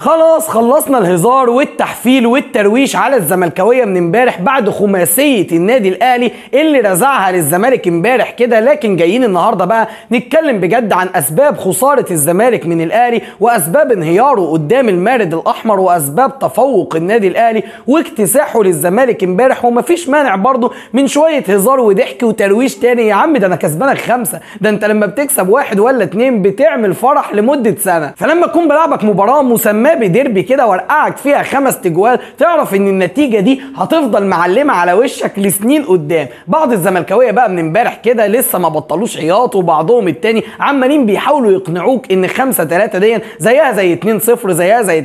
خلاص خلصنا الهزار والتحفيل والترويش على الزملكاويه من امبارح بعد خماسيه النادي الاهلي اللي رزعها للزمالك امبارح كده، لكن جايين النهارده بقى نتكلم بجد عن اسباب خساره الزمالك من الاهلي واسباب انهياره قدام المارد الاحمر واسباب تفوق النادي الاهلي واكتساحه للزمالك امبارح. ومفيش مانع برضه من شويه هزار وضحك وترويش تاني، يا عم ده انا كسبانك 5، ده انت لما بتكسب 1 ولا 2 بتعمل فرح لمده سنه، فلما تكون بلعبك مباراه مسمى بديربي كده ورقعك فيها 5 تجوال تعرف ان النتيجه دي هتفضل معلمه على وشك لسنين قدام. بعض الزملكاويه بقى من امبارح كده لسه ما بطلوش عياط، وبعضهم التاني عمالين بيحاولوا يقنعوك ان 5-3 دي زيها زي 2-0 زيها زي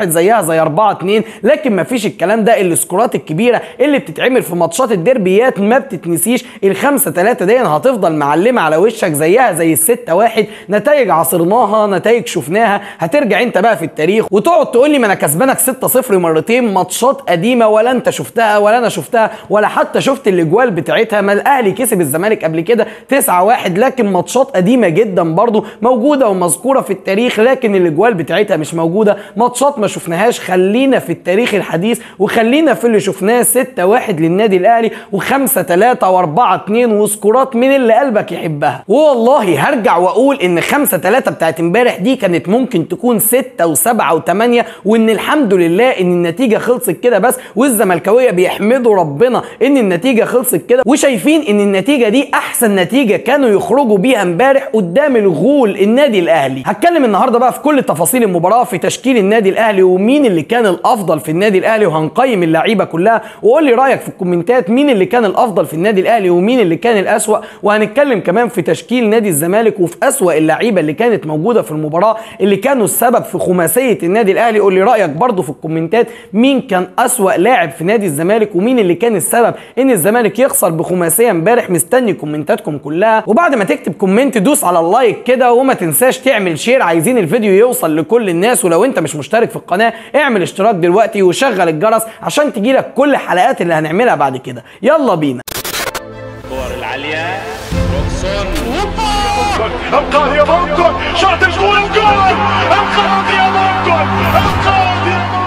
3-1 زيها زي 4-2، لكن ما فيش الكلام ده. السكورات الكبيره اللي بتتعمل في ماتشات الديربيات ما بتتنسيش، ال5-3 دي هتفضل معلمه على وشك زيها زي 6-1. نتائج عصرناها، نتائج شفناها، هترجع انت بقى في التاريخ وتقعد تقول لي ما انا كسبانك 6-0 مرتين، ماتشات قديمه ولا انت شفتها ولا انا شفتها ولا حتى شفت الاجوال بتاعتها. ما الاهلي كسب الزمالك قبل كده 9-1، لكن ماتشات قديمه جدا برضو موجوده ومذكوره في التاريخ، لكن الاجوال بتاعتها مش موجوده، ماتشات ما شفناهاش. خلينا في التاريخ الحديث وخلينا في اللي شفناه. 6-1 للنادي الاهلي و5-3 و4-2 وسكورات من اللي قلبك يحبها. والله هرجع واقول ان 5-3 بتاعت امبارح دي كانت ممكن تكون 6 و7 و8، وان الحمد لله ان النتيجه خلصت كده بس، والزملكاويه بيحمدوا ربنا ان النتيجه خلصت كده، وشايفين ان النتيجه دي احسن نتيجه كانوا يخرجوا بيها امبارح قدام الغول النادي الاهلي. هتكلم النهارده بقى في كل تفاصيل المباراه، في تشكيل النادي الاهلي ومين اللي كان الافضل في النادي الاهلي، وهنقيم اللعيبه كلها، وقول لي رايك في الكومنتات مين اللي كان الافضل في النادي الاهلي ومين اللي كان الاسوأ. وهنتكلم كمان في تشكيل نادي الزمالك وفي اسوأ اللعيبه اللي كانت موجوده في المباراه اللي كانوا السبب في خماسيه النادي الاهلي. قول لي رايك برضه في الكومنتات مين كان اسوأ لاعب في نادي الزمالك ومين اللي كان السبب ان الزمالك يخسر بخماسيه امبارح. مستني كومنتاتكم كلها، وبعد ما تكتب كومنت دوس على اللايك كده، وما تنساش تعمل شير، عايزين الفيديو يوصل لكل الناس. ولو انت مش مشترك في القناه اعمل اشتراك دلوقتي وشغل الجرس عشان تجيلك كل الحلقات اللي هنعملها بعد كده. يلا بينا. الكور العاليه روكسون انقذ يا ممكن شوط الجول، الجول انقذ يا ممكن، انقذ يا ممكن.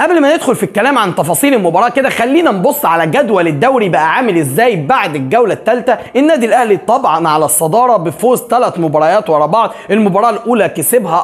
قبل ما ندخل في الكلام عن تفاصيل المباراه كده خلينا نبص على جدول الدوري بقى عامل ازاي بعد الجوله الثالثه. النادي الاهلي طبعا على الصداره بفوز 3 مباريات ورا بعض، المباراه الاولى كسبها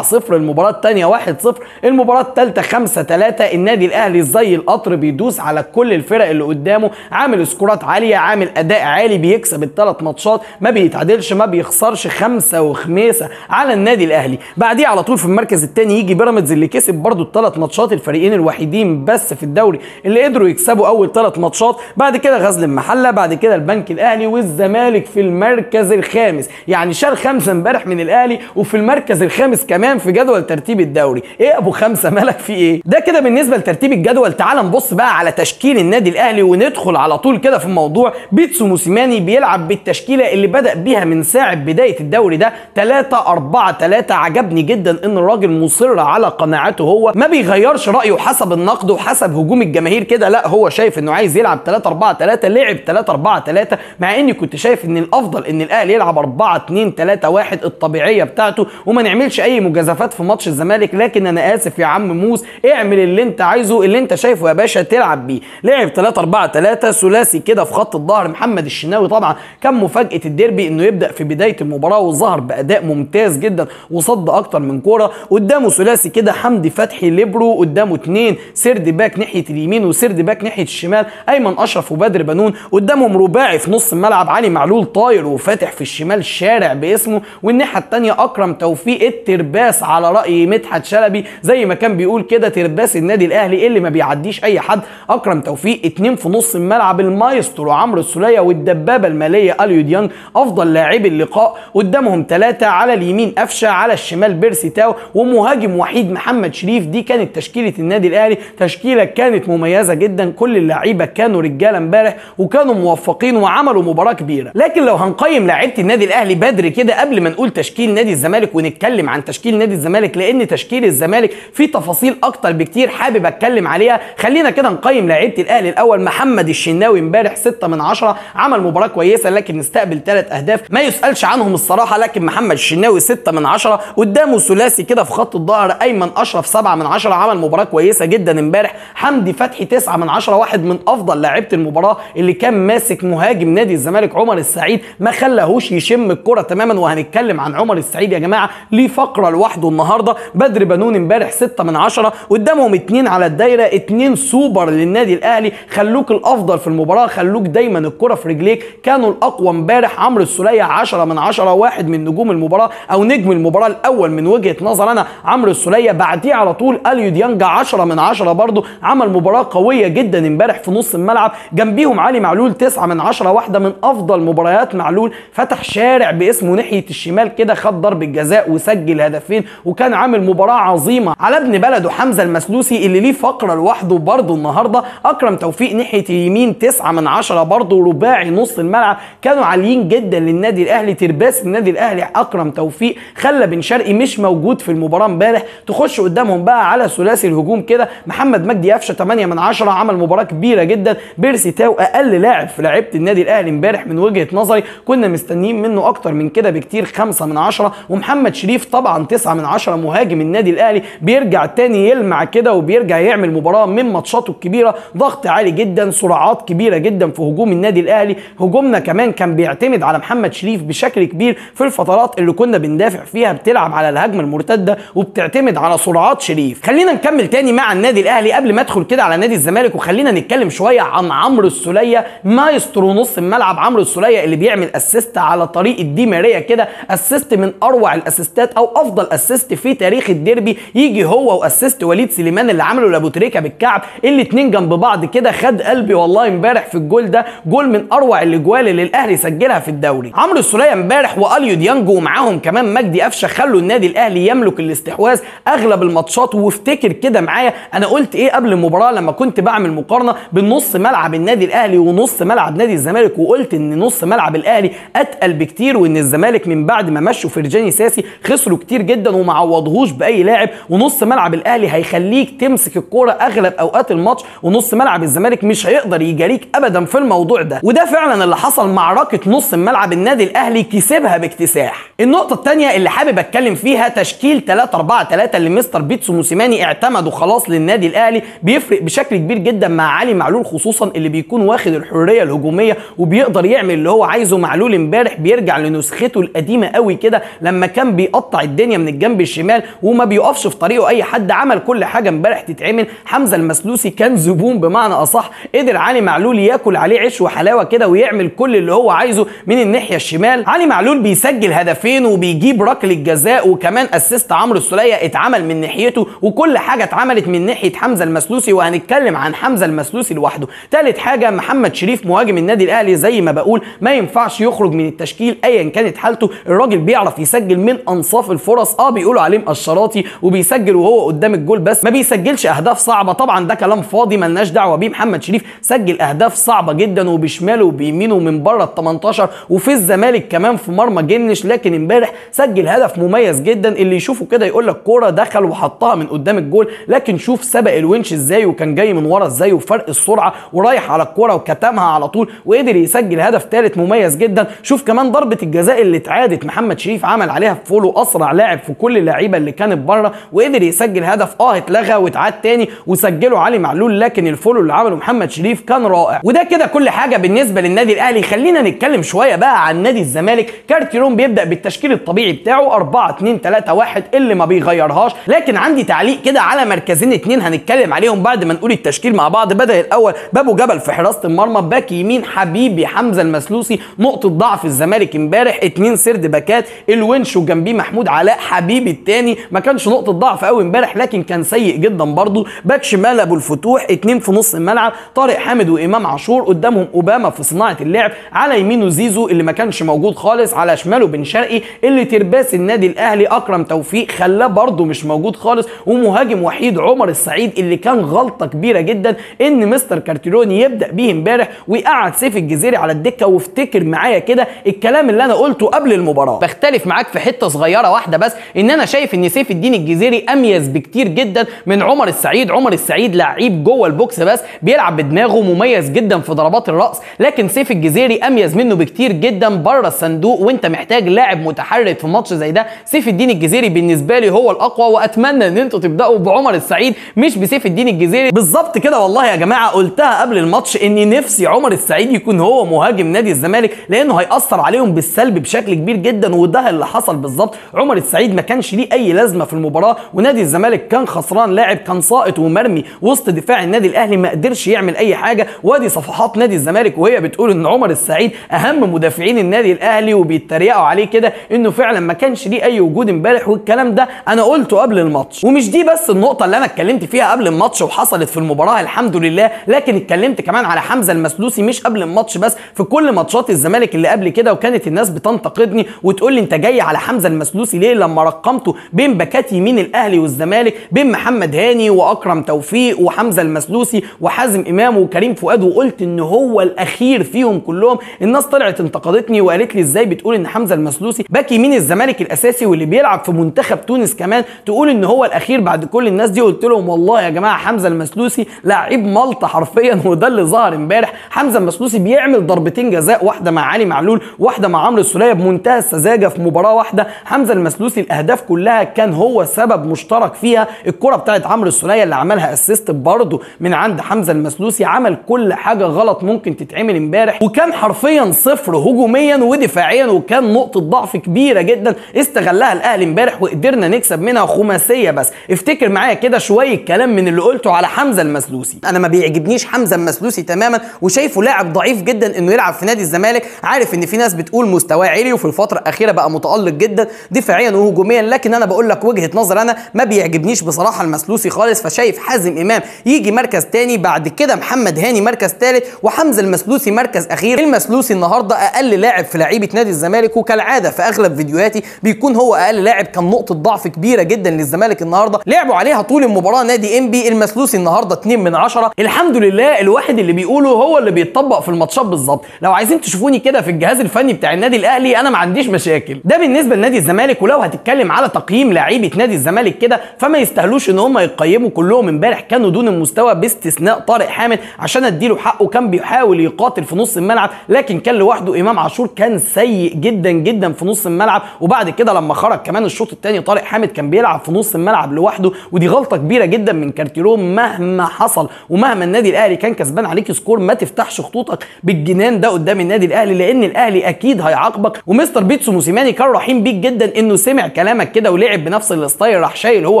4-0، المباراه الثانيه 1-0، المباراه الثالثه 5-3. النادي الاهلي زي القطر بيدوس على كل الفرق اللي قدامه، عامل سكورات عاليه، عامل اداء عالي، بيكسب ال3 ماتشات، ما بيتعادلش، ما بيخسرش، 5 وخماسه على النادي الاهلي. بعديه على طول في المركز الثاني يجي بيراميدز اللي كسب برضو ال3 ماتشات، الفريقين الوحيدين بس في الدوري اللي قدروا يكسبوا اول 3 ماتشات. بعد كده غزل المحله، بعد كده البنك الاهلي، والزمالك في المركز الخامس، يعني شال 5 امبارح من الاهلي وفي المركز الخامس كمان في جدول ترتيب الدوري. ايه ابو 5 مالك في ايه؟ ده كده بالنسبه لترتيب الجدول. تعال نبص بقى على تشكيل النادي الاهلي وندخل على طول كده في الموضوع. بيتسو موسيماني بيلعب بالتشكيله اللي بدا بيها من ساعه بدايه الدوري ده 3-4-3. عجبني جدا ان الراجل مصر على قناعته، هو ما بيغيرش رايه حسب النقد وحسب هجوم الجماهير كده، لا هو شايف انه عايز يلعب 3-4-3، لعب 3-4-3، مع اني كنت شايف ان الافضل ان الاهلي يلعب 4-2-3-1 الطبيعيه بتاعته، وما نعملش اي مجازفات في ماتش الزمالك. لكن انا اسف يا عم موس، اعمل اللي انت عايزه، اللي انت شايفه يا باشا تلعب بيه. لعب 3-4-3 ثلاثي كده في خط الظهر. محمد الشناوي طبعا كان مفاجاه الديربي انه يبدا في بدايه المباراه وظهر باداء ممتاز جدا وصد اكتر من كوره. قدامه ثلاثي كده حمدي فتحي ليبرو، قدامه 2 سرد باك ناحيه اليمين وسرد باك ناحيه الشمال ايمن اشرف وبدر بنون، قدامهم رباعي في نص الملعب علي معلول طاير وفاتح، في الشمال شارع باسمه، والناحيه الثانيه اكرم توفيق الترباس على راي مدحت شلبي زي ما كان بيقول كده، ترباس النادي الاهلي اللي ما بيعديش اي حد. اكرم توفيق 2 في نص الملعب، المايسترو عمرو السوليه والدبابه الماليه اليو ديانج افضل لاعبي اللقاء. قدامهم 3 على اليمين قفشه، على الشمال بيرسي تاو، ومهاجم وحيد محمد شريف. دي كانت تشكيله النادي النادي الاهلي. تشكيله كانت مميزه جدا، كل اللعيبه كانوا رجاله امبارح وكانوا موفقين وعملوا مباراه كبيره. لكن لو هنقيم لعيبه النادي الاهلي بدري كده قبل ما نقول تشكيل نادي الزمالك ونتكلم عن تشكيل نادي الزمالك، لان تشكيل الزمالك في تفاصيل اكتر بكتير حابب اتكلم عليها. خلينا كده نقيم لعيبه الاهلي الاول. محمد الشناوي امبارح 6 من 10، عمل مباراه كويسه لكن استقبل 3 اهداف ما يسالش عنهم الصراحه. لكن محمد الشناوي 6 من 10، قدامه ثلاثي كده في خط الظهر ايمن اشرف 7 من 10، عمل مباراه كويسه جدا امبارح. حمدي فتحي 9 من 10، واحد من افضل لاعيبه المباراه اللي كان ماسك مهاجم نادي الزمالك عمر السعيد، ما خلاهوش يشم الكره تماما. وهنتكلم عن عمر السعيد يا جماعه ليه فقره لوحده النهارده. بدر بنون امبارح 6 من 10، قدامهم 2 على الدايره، 2 سوبر للنادي الاهلي، خلوك الافضل في المباراه، خلوك دايما الكره في رجليك، كانوا الاقوى امبارح. عمرو السوليه 10 من 10، واحد من نجوم المباراه او نجم المباراه الاول من وجهه نظر انا عمرو السوليه. بعديه على طول اليو ديانجا 10 من 10، برضه عمل مباراه قويه جدا امبارح في نص الملعب. جنبيهم علي معلول 9 من 10، واحده من افضل مباريات معلول، فتح شارع باسمه ناحيه الشمال كده، خد ضربه جزاء وسجل هدفين وكان عامل مباراه عظيمه. على ابن بلده حمزه المسلوسي اللي ليه فقره لوحده برضه النهارده. اكرم توفيق ناحيه اليمين 9 من 10، برضه رباعي نص الملعب كانوا عاليين جدا للنادي الاهلي. ترباس النادي الاهلي اكرم توفيق خلى بن شرقي مش موجود في المباراه امبارح. تخش قدامهم بقى على ثلاثي الهجوم كده، محمد مجدي قفشه 8 من 10، عمل مباراه كبيره جدا. بيرسي تاو اقل لاعب في لعيبه النادي الاهلي امبارح من وجهه نظري، كنا مستنيين منه اكتر من كده بكتير، 5 من 10. ومحمد شريف طبعا 9 من 10، مهاجم النادي الاهلي بيرجع تاني يلمع كده وبيرجع يعمل مباراه من ماتشاته الكبيره، ضغط عالي جدا، سرعات كبيره جدا في هجوم النادي الاهلي. هجومنا كمان كان بيعتمد على محمد شريف بشكل كبير في الفترات اللي كنا بندافع فيها، بتلعب على الهجمه المرتده وبتعتمد على سرعات شريف. خلينا نكمل تاني مع النادي الاهلي قبل ما ادخل كده على نادي الزمالك، وخلينا نتكلم شويه عن عمرو السوليه مايسترو نص الملعب. عمرو السوليه اللي بيعمل اسيست على طريقه دي ماريا كده، اسيست من اروع الاسيستات او افضل اسيست في تاريخ الديربي، يجي هو واسيست وليد سليمان اللي عمله لابو تريكه بالكعب، الاتنين جنب بعض كده، خد قلبي والله امبارح في الجول ده، جول من اروع الاجوال اللي الاهلي سجلها في الدوري. عمرو السوليه امبارح واليو ديانجو ومعاهم كمان مجدي قفشه خلوا النادي الاهلي يملك الاستحواذ اغلب الماتشات. وافتكر كده معايا انا قلت ايه قبل المباراه لما كنت بعمل مقارنه بين نص ملعب النادي الاهلي ونص ملعب نادي الزمالك، وقلت ان نص ملعب الاهلي اتقل بكتير، وان الزمالك من بعد ما مشوا فرجاني ساسي خسروا كتير جدا وما عوضهوش باي لاعب، ونص ملعب الاهلي هيخليك تمسك الكوره اغلب اوقات الماتش، ونص ملعب الزمالك مش هيقدر يجاريك ابدا في الموضوع ده. وده فعلا اللي حصل، معركه نص ملعب النادي الاهلي كسبها باكتساح. النقطه الثانيه اللي حابب اتكلم فيها تشكيل 3-4-3 اللي مستر بيتسو موسيماني اعتمده خلاص للنادي الاهلي، بيفرق بشكل كبير جدا مع علي معلول خصوصا اللي بيكون واخد الحريه الهجوميه وبيقدر يعمل اللي هو عايزه. معلول امبارح بيرجع لنسخته القديمه قوي كده لما كان بيقطع الدنيا من الجنب الشمال وما بيقفش في طريقه اي حد، عمل كل حاجه امبارح تتعمل. حمزه المسلوسي كان زبون بمعنى اصح، قدر علي معلول ياكل عليه عيش وحلاوه كده ويعمل كل اللي هو عايزه من الناحيه الشمال. علي معلول بيسجل هدفين وبيجيب ركله جزاء، وكمان اسيست عمرو السوليه اتعمل من ناحيته، وكل حاجه اتعملت من ناحيه حمزه المسلوسي، وهنتكلم عن حمزه المسلوسي لوحده. ثالث حاجه محمد شريف مهاجم النادي الاهلي، زي ما بقول ما ينفعش يخرج من التشكيل ايا كانت حالته، الراجل بيعرف يسجل من انصاف الفرص. بيقولوا عليه مقشراطي وبيسجل وهو قدام الجول بس ما بيسجلش اهداف صعبه، طبعا ده كلام فاضي ملناش دعوه بيه. محمد شريف سجل اهداف صعبه جدا وبشماله وبيمينه من بره ال 18 وفي الزمالك كمان في مرمى جنش، لكن امبارح سجل هدف مميز جدا، اللي يشوفه كده يقول لك كوره دخل وحطها من قدام الجول، لكن شوف سبق الونش ازاي وكان جاي من ورا ازاي وفرق السرعه ورايح على الكوره وكتمها على طول، وقدر يسجل هدف ثالث مميز جدا. شوف كمان ضربه الجزاء اللي اتعادت، محمد شريف عمل عليها فولو، اسرع لاعب في كل اللعيبه اللي كانت بره وقدر يسجل هدف. اتلغى واتعاد تاني وسجله علي معلول، لكن الفولو اللي عمله محمد شريف كان رائع. وده كده كل حاجه بالنسبه للنادي الاهلي. خلينا نتكلم شويه بقى عن نادي الزمالك. كارتيرون بيبدا بالتشكيل الطبيعي بتاعه 4-2-3-1 اللي ما بيغيرهاش، لكن عندي تعليق كده على مركزين اتنين هنتكلم عليهم بعد ما نقول التشكيل مع بعض. بدا الاول بابو جبل في حراسه المرمى، باك يمين حبيبي حمزه المسلوسي، نقطه ضعف الزمالك امبارح 2 سرد باكات، الونش وجنبيه محمود علاء حبيبي الثاني، ما كانش نقطه ضعف قوي امبارح لكن كان سيء جدا برضه. باك شمال ابو الفتوح، 2 في نص الملعب، طارق حامد وامام عاشور، قدامهم اوباما في صناعه اللعب، على يمينه زيزو اللي ما كانش موجود خالص، على شماله بن شرقي اللي ترباس النادي الاهلي اكرم توفيق خلاه برضه مش موجود خالص، ومهاجم وحيد عمر السعيد اللي كان غلطه كبيره جدا ان مستر كارتيروني يبدا بيه امبارح ويقعد سيف الجزيري على الدكه. وافتكر معايا كده الكلام اللي انا قلته قبل المباراه، بختلف معاك في حته صغيره واحده بس، ان انا شايف ان سيف الدين الجزيري اميز بكتير جدا من عمر السعيد. عمر السعيد لعيب جوه البوكس بس بيلعب بدماغه، مميز جدا في ضربات الراس، لكن سيف الجزيري اميز منه بكتير جدا بره الصندوق، وانت محتاج لاعب متحرك في ماتش زي ده. سيف الدين الجزيري بالنسبه لي هو الاقوى، واتمنى ان انتوا تبداوا بعمر السعيد مش بسيف الدين الجزيري. بالظبط كده والله يا جماعه، قلتها قبل الماتش اني نفسي عمر السعيد يكون هو مهاجم نادي الزمالك، لانه هيأثر عليهم بالسلب بشكل كبير جدا، وده اللي حصل بالظبط. عمر السعيد ما كانش ليه اي لازمه في المباراه، ونادي الزمالك كان خسران، لاعب كان ساقط ومرمي وسط دفاع النادي الاهلي، ما قدرش يعمل اي حاجه. وادي صفحات نادي الزمالك وهي بتقول ان عمر السعيد اهم مدافعين النادي الاهلي وبيتريقوا عليه كده، انه فعلا ما كانش ليه اي وجود امبارح، والكلام ده انا قلته قبل الماتش. ومش دي بس النقطه اللي انا اتكلمت فيها قبل الماتش وحصلت في المباراه الحمد لله، لكن اتكلمت كمان على حمزه المسلوسي مش قبل الماتش بس، في كل ماتشات الزمالك اللي قبل كده، وكانت الناس بتنتقدني وتقول لي انت جاي على حمزه المسلوسي ليه لما رقمته بين باكات يمين الاهلي والزمالك، بين محمد هاني واكرم توفيق وحمزه المسلوسي وحازم امام وكريم فؤاد، وقلت ان هو الاخير فيهم كلهم. الناس طلعت انتقدتني وقالت لي ازاي بتقول ان حمزه المسلوسي باك يمين الزمالك الاساسي واللي بيلعب في منتخب تونس كمان تقول ان هو الاخير بعد كل الناس دي؟ قلت لهم والله يا جماعه حمزه المسلوسي لاعب ملط حرفيا، وده اللي ظهر امبارح. حمزه المسلوسي بيعمل ضربتين جزاء، واحده مع علي معلول، واحده مع عمرو السوليه، بمنتهى السذاجه في مباراه واحده. حمزه المسلوسي الاهداف كلها كان هو سبب مشترك فيها، الكره بتاعت عمرو السوليه اللي عملها اسيست برضه من عند حمزه المسلوسي، عمل كل حاجه غلط ممكن تتعمل امبارح، وكان حرفيا صفر هجوميا ودفاعيا، وكان نقطه ضعف كبيره جدا استغلها الاهلي امبارح وقدرنا نكسب منها خماسيه بس. افتكر معايا كده شويه كلام من اللي قلته على حمزه المسلوسي. انا ما بيعجبنيش حمزه المسلوسي تماما، وشايفه لاعب ضعيف جدا انه يلعب في نادي الزمالك. عارف ان في ناس بتقول مستواه عالي وفي الفتره الاخيره بقى متالق جدا دفاعيا وهجوميا، لكن انا بقول لك وجهه نظر، انا ما بيعجبنيش بصراحه المسلوسي خالص. فشايف حازم امام يجي مركز ثاني، بعد كده محمد هاني مركز ثالث، وحمزه المسلوسي مركز اخير. المسلوسي النهارده اقل لاعب في لعيبه نادي الزمالك، وكالعاده في اغلب فيديوهاتي بيكون هو اقل لاعب، كان نقطه ضعف كبيره جدا للزمالك النهارده، لعبوا عليها طول المباراه نادي انبي. المسلوسي النهارده 2 من 10. الحمد لله الواحد اللي بيقوله هو اللي بيتطبق في الماتشات بالظبط. لو عايزين تشوفوني كده في الجهاز الفني بتاع النادي الاهلي انا ما عنديش مشاكل، ده بالنسبه لنادي الزمالك. ولو هتتكلم على تقييم لعيبه نادي الزمالك كده، فما يستاهلوش ان هم يقيموا، كلهم امبارح كانوا دون المستوى باستثناء طارق حامد، عشان اديله حقه كان بيحاول يقاتل في نص الملعب لكن كان لوحده. امام عاشور كان سيء جدا جدا في نص الملعب، وبعد كده لما خرج كمان الشوط الثاني طارق حامد كان بيلعب في نص الملعب لوحده، ودي غلطه كبيره جدا من كارتيرون. مهما حصل ومهما النادي الاهلي كان كسبان عليك سكور، ما تفتحش خطوطك بالجنان ده قدام النادي الاهلي، لان الاهلي اكيد هيعاقبك. ومستر بيتسو موسيماني كان رحيم بيك جدا، انه سمع كلامك كده ولعب بنفس الستايل، راح شايل هو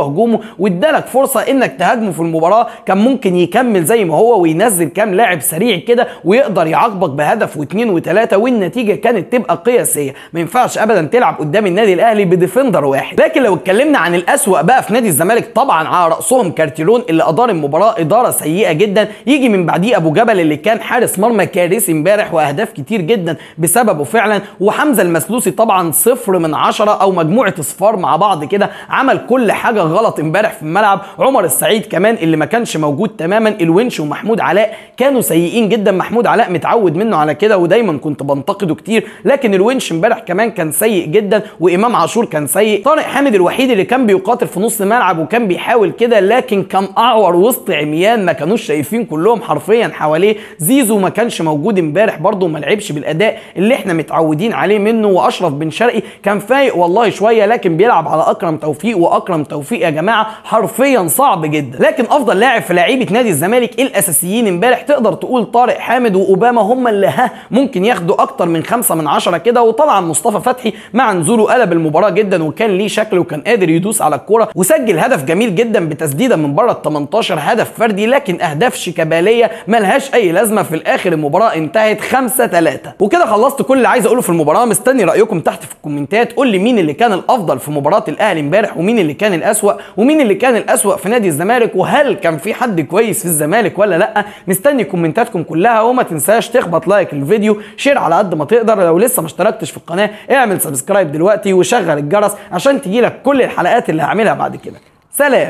هجومه وادالك فرصه انك تهاجمه في المباراه. كان ممكن يكمل زي ما هو وينزل كام لاعب سريع كده ويقدر يعاقبك بهدف واثنين وثلاثه، والنتيجه كانت تبقى قياسيه. ما ينفعش ابدا تلعب قدام النادي الاهلي بديفندر واحد. لكن لو اتكلمنا عن الاسوأ بقى في نادي الزمالك، طبعا على راسهم كارتيرون اللي ادار المباراه اداره سيئه جدا، يجي من بعديه ابو جبل اللي كان حارس مرمى كارثي امبارح واهداف كتير جدا بسببه فعلا، وحمزه المسلوسي طبعا 0 من 10 او مجموعه اصفار مع بعض كده، عمل كل حاجه غلط امبارح في الملعب. عمر السعيد كمان اللي ما كانش موجود تماما، الونش ومحمود علاء كانوا سيئين جدا. محمود علاء متعود منه على كده ودايما كنت بنتقده كتير، لكن الونش امبارح كمان كان سيء جدا، وامام عاشور كان سيء. طارق حامد الوحيد اللي كان بيقاتل في نص الملعب وكان بيحاول كده، لكن كان اعور وسط عميان، ما كانوش شايفين كلهم حرفيا حواليه. زيزو ما كانش موجود امبارح برضه، ما لعبش بالاداء اللي احنا متعودين عليه منه. واشرف بن شرقي كان فايق والله شويه، لكن بيلعب على اكرم توفيق، واكرم توفيق يا جماعه حرفيا صعب جدا. لكن افضل لاعب في لعيبه نادي الزمالك الاساسيين امبارح تقدر تقول طارق حامد وأوباما، هم اللي ممكن ياخدوا اكتر من 5 من 10 كده. وطبعا مصطفى فتحي مع نزوله قلب المباراه جدا، وكان ليه شكل وكان قادر يدوس على الكوره وسجل هدف جميل جدا بتسديده من بره ال 18، هدف فردي، لكن اهداف شيكاباليه ملهاش اي لازمه. في الاخر المباراه انتهت 5-3. وكده خلصت كل اللي عايز اقوله في المباراه، مستني رايكم تحت في الكومنتات. قول لي مين اللي كان الافضل في مباراه الاهلي امبارح، ومين اللي كان الاسوأ، ومين اللي كان الاسوأ في نادي الزمالك، وهل كان في حد كويس في الزمالك ولا لا؟ مستني كومنتاتكم كلها، وما تنساش تخبط لايك للفيديو، شير على قد ما تقدر، لو لسه ما اشتركتش في القناه اعمل سبسكرايب دلوقتي وشغل الجرس عشان تجيلك كل الحلقات اللي هعملها بعد كده. سلام.